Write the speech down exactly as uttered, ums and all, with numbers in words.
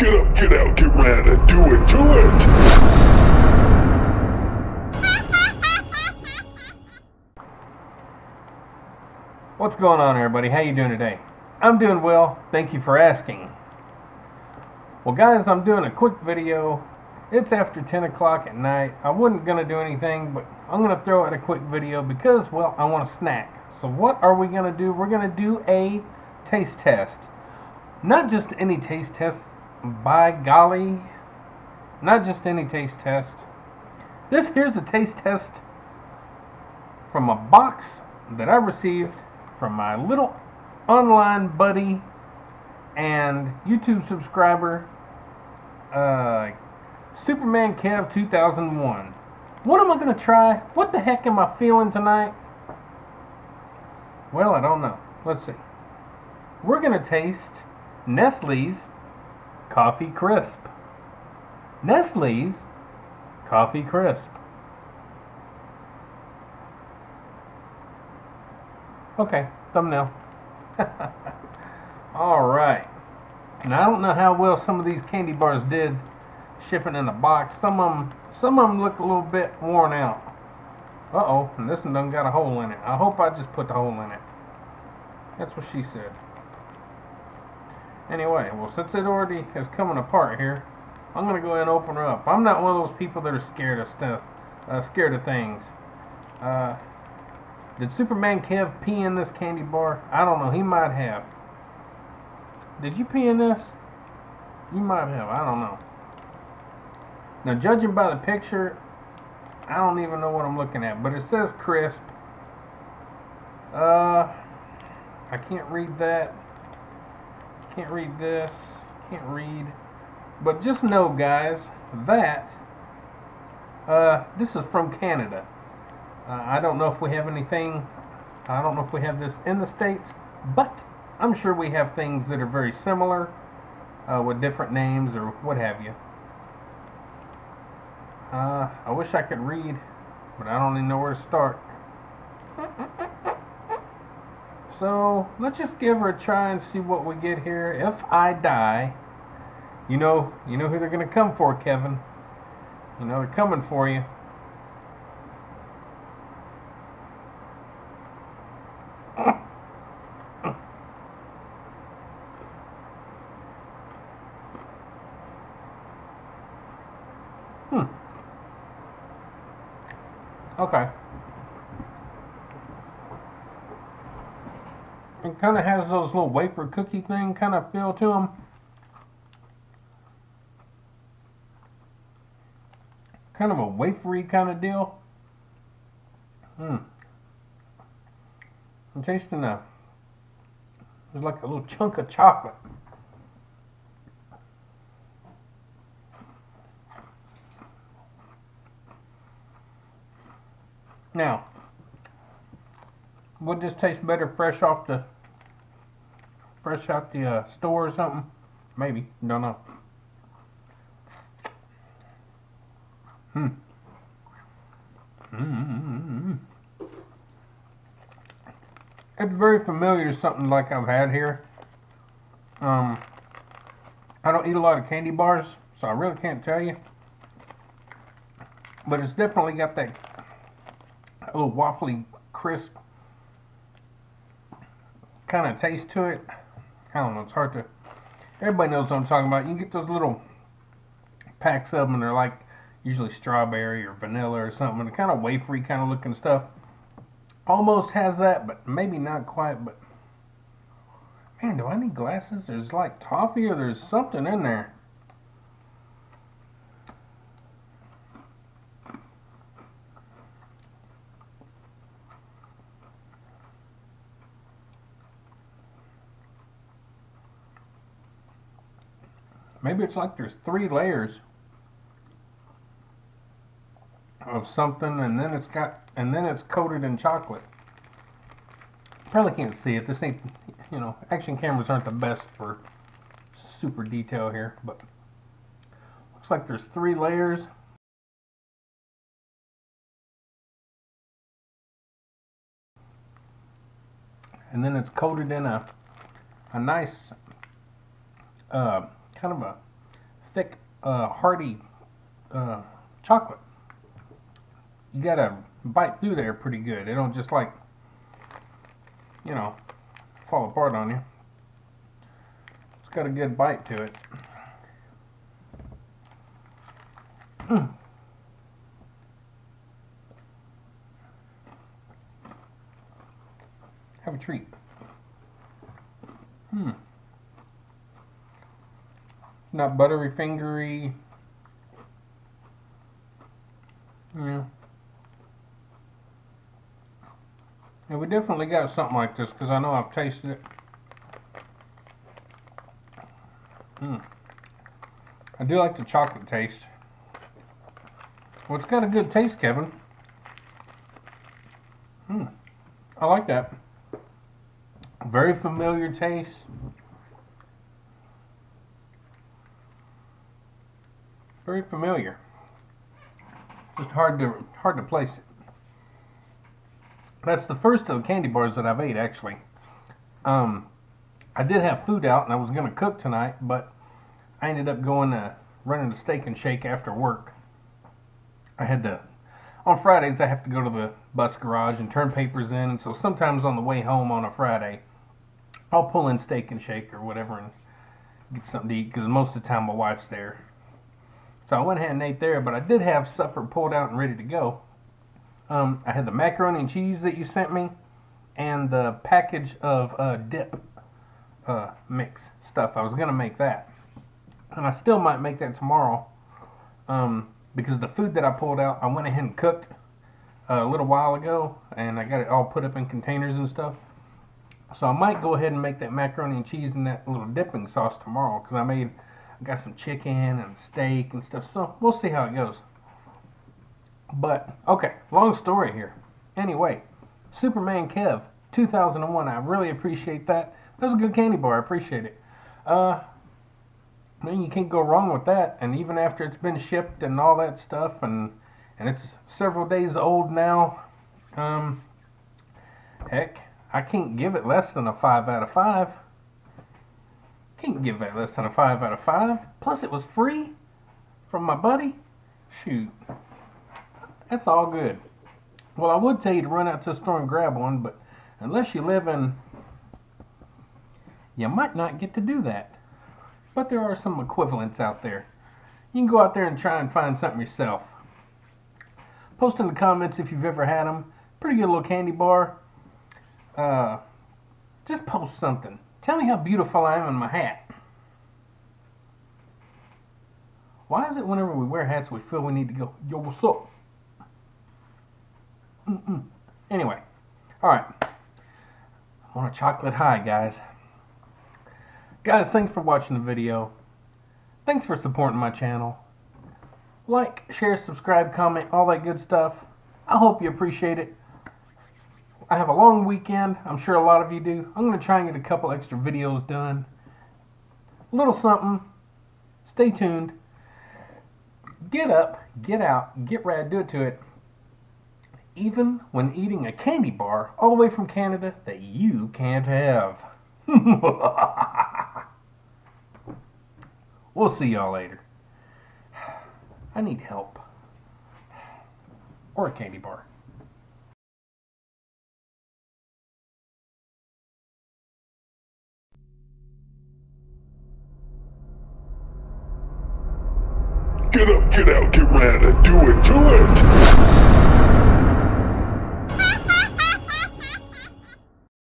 Get up, get out, get ran, and do it, do it! What's going on, everybody? How you doing today? I'm doing well. Thank you for asking. Well, guys, I'm doing a quick video. It's after ten o'clock at night. I wasn't going to do anything, but I'm going to throw out a quick video because, well, I want a snack. So what are we going to do? We're going to do a taste test. Not just any taste tests. By golly, not just any taste test. This here's a taste test from a box that I received from my little online buddy and YouTube subscriber, uh, Superman Kev two thousand one. What am I going to try? What the heck am I feeling tonight? Well, I don't know. Let's see. We're going to taste Nestle's Coffee Crisp. Nestle's Coffee Crisp. Okay, thumbnail. Alright. Now, I don't know how well some of these candy bars did shipping in the box. Some of them, some of them look a little bit worn out. Uh-oh, and this one done got a hole in it. I hope I just put the hole in it. That's what she said. Anyway, well, since it already is coming apart here, I'm going to go ahead and open her up. I'm not one of those people that are scared of stuff, uh, scared of things. Uh, did Superman Kev pee in this candy bar? I don't know. He might have. Did you pee in this? You might have. I don't know. Now, judging by the picture, I don't even know what I'm looking at, but it says crisp. Uh, I can't read that. Can't read this, can't read, but just know, guys, that uh, this is from Canada. Uh, I don't know if we have anything, I don't know if we have this in the States, but I'm sure we have things that are very similar uh, with different names or what have you. Uh, I wish I could read, but I don't even know where to start. So, let's just give her a try and see what we get here. If I die, you know, you know who they're going to come for, Kevin. You know, they're coming for you. Hmm. Okay. It kind of has those little wafer cookie thing kind of feel to them. Kind of a wafery kind of deal. Hmm. I'm tasting a... There's like a little chunk of chocolate. Now... would this taste better fresh off the fresh out the uh, store or something? Maybe. Don't know. Hmm. Mm-hmm. It's very familiar to something like I've had here. Um, I don't eat a lot of candy bars, so I really can't tell you. But it's definitely got that little waffly crisp kind of taste to it. I don't know, it's hard to... Everybody knows what I'm talking about. You can get those little packs of them and they're like usually strawberry or vanilla or something. And kind of wafery kind of looking stuff. Almost has that, but maybe not quite. But man, do I need glasses? There's like toffee or there's something in there. Maybe it's like there's three layers of something, and then it's got, and then it's coated in chocolate. Probably can't see it. This ain't, you know, action cameras aren't the best for super detail here, but looks like there's three layers. And then it's coated in a, a nice, uh, kind of a thick, uh, hearty uh, chocolate. You gotta bite through there pretty good. It don't just like, you know, fall apart on you. It's got a good bite to it. Mm. Have a treat. Hmm. Not buttery, fingery. Yeah. And we definitely got something like this because I know I've tasted it. Mm. I do like the chocolate taste. Well, it's got a good taste, Kevin. Mm. I like that. Very familiar taste. Very familiar. Just hard to hard to place it. That's the first of the candy bars that I've ate, actually. Um, I did have food out, and I was going to cook tonight, but I ended up going to running to Steak and Shake after work. I had to, on Fridays, I have to go to the bus garage and turn papers in, and so sometimes on the way home on a Friday, I'll pull in Steak and Shake or whatever and get something to eat, because most of the time my wife's there. So I went ahead and ate there, but I did have supper pulled out and ready to go. Um, I had the macaroni and cheese that you sent me, and the package of uh, dip uh, mix stuff. I was going to make that. And I still might make that tomorrow, um, because the food that I pulled out, I went ahead and cooked a little while ago, and I got it all put up in containers and stuff. So I might go ahead and make that macaroni and cheese and that little dipping sauce tomorrow, because I made, I got some chicken and steak and stuff, so we'll see how it goes. But, okay, long story here. Anyway, Superman Kev two thousand one, I really appreciate that. That was a good candy bar, I appreciate it. Uh, man, you can't go wrong with that, and even after it's been shipped and all that stuff, and and it's several days old now, um, heck, I can't give it less than a five out of five. Can't give it less than a five out of five. Plus it was free from my buddy. Shoot. That's all good. Well, I would tell you to run out to a store and grab one, but unless you live in, you might not get to do that. But there are some equivalents out there. You can go out there and try and find something yourself. Post in the comments if you've ever had them. Pretty good little candy bar. Uh, just post something. Tell me how beautiful I am in my hat. Why is it whenever we wear hats we feel we need to go, yo, what's up? Mm-mm. Anyway, alright, I'm on a chocolate high, guys. Guys, thanks for watching the video. Thanks for supporting my channel. Like, share, subscribe, comment, all that good stuff. I hope you appreciate it. I have a long weekend. I'm sure a lot of you do. I'm going to try and get a couple extra videos done. A little something. Stay tuned. Get up, get out, get rad, do it to it. Even when eating a candy bar all the way from Canada that you can't have. We'll see y'all later. I need help. Or a candy bar. Get up, get out, get rad, and do it, do it!